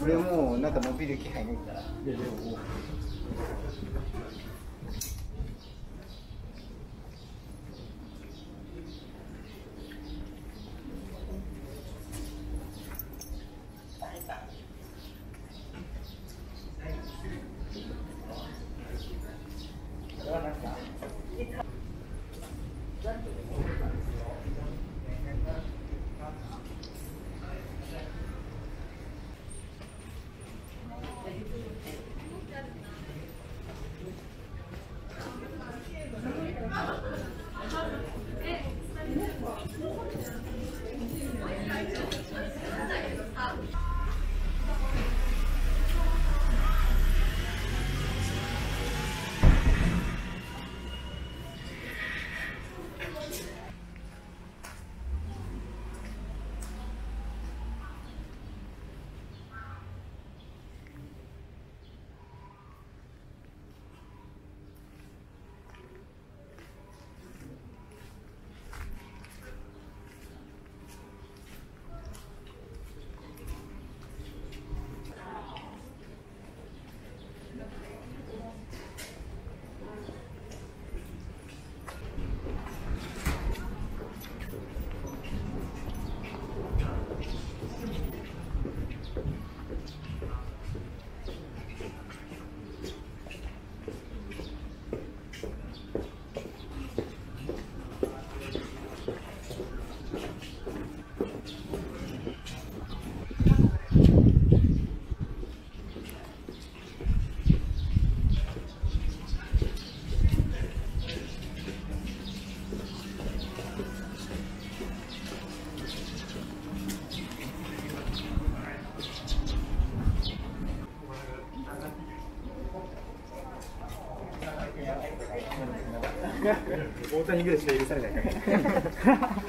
これもうなんか伸びる気配ないから。大谷ぐらいしか許されないから。